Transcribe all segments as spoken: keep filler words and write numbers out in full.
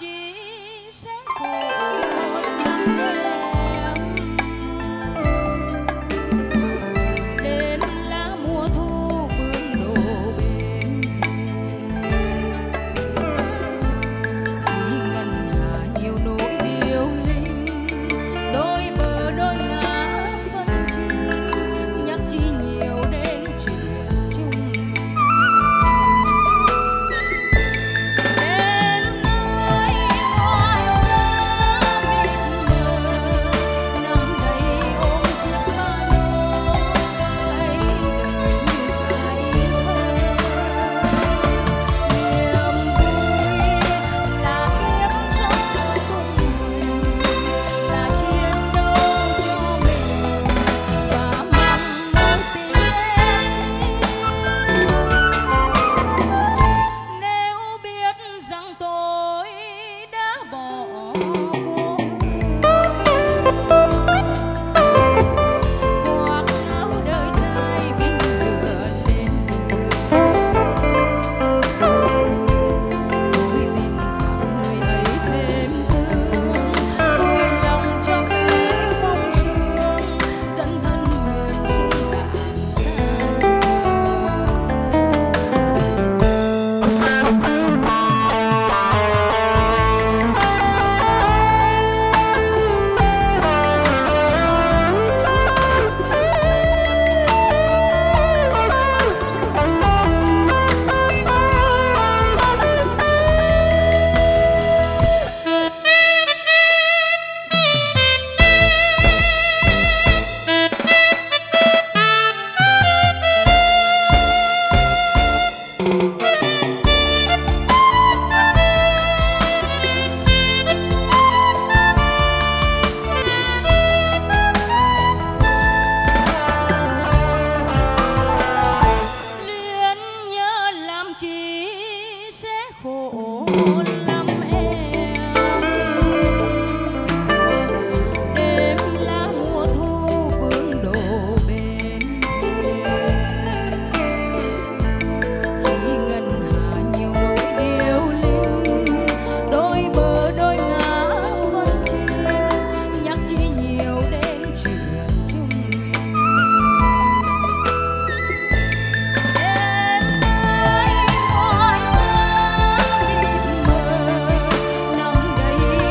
chỉ sẽ khổ một năm em. Đến lá mùa thu bướm nổ bên thì ngân hà nhiều nỗi điêu linh. Đôi bờ đôi ngã phân chi, nhắc chi nhiều đến chuyện chung mình. Đến nơi ngoài xa biết đời, nằm đây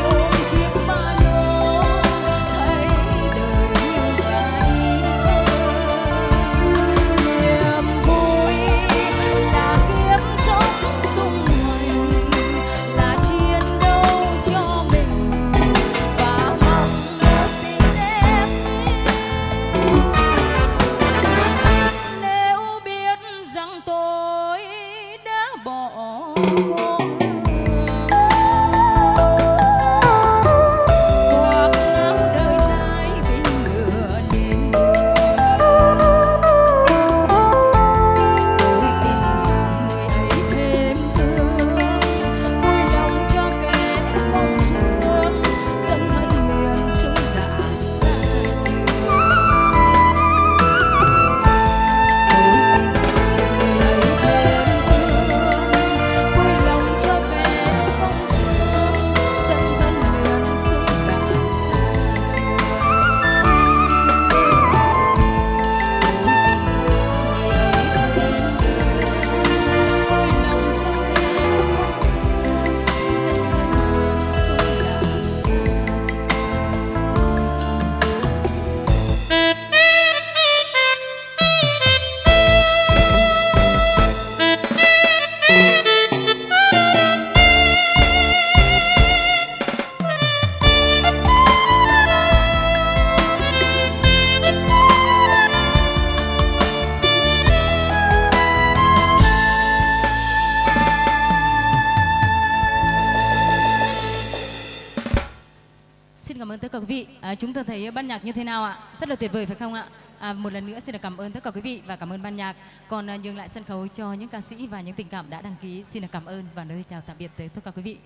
ôm chiếc ba lô, thấy đời như cái thơ. Niềm vui là kiếp sống cùng mình, là chiến đấu cho mình và mong nối tiếp. Nếu biết rằng tôi đã bỏ cuộc, hoặc áo đời trai bình lửa lên đường. Tôi tin rằng người ấy thêm thương, vui lòng cho phép phong sương dẫn thân miền trung vạn xa. Luyến nhớ làm chi sẽ khổ lắm em. Đêm lá mùa thu bướm đổ bên khi ngân hà nhiều nỗi điêu linh. Đôi bờ đôi ngã phân chi, nhắc chi nhiều đến chuyện chung mình. Đến nơi ngoài xa biết mơ, nằm đây ôm chiếc ba lô, thấy đời như cái thơ. Niềm vui là kiếp sống cùng mình, là chiến đấu cho mình và mong một tình đẹp xinh. Nếu biết rằng tôi đã bỏ cuộc, hoặc áo đời trai bên lửa đêm đường. Tôi tin rằng người ấy thêm thương, vui lòng cho kẻ phong sương dẫn thân miền trung đã xa trường. Tôi tin rằng người ấy thêm thương, vui lòng cho bé phong sương dẫn thân miền sông đã xa trường. Tôi tin rằng người ấy thêm thương, vui lòng cho bé phong sương dẫn thân miền sông đã xa trường. Xin cảm ơn tất cả quý vị. À, chúng ta thấy ban nhạc như thế nào ạ? Rất là tuyệt vời phải không ạ? À, một lần nữa xin được cảm ơn tất cả quý vị và cảm ơn ban nhạc. Còn à, nhường lại sân khấu cho những ca sĩ và những tình cảm đã đăng ký. Xin được cảm ơn và lời chào tạm biệt tới tất cả quý vị.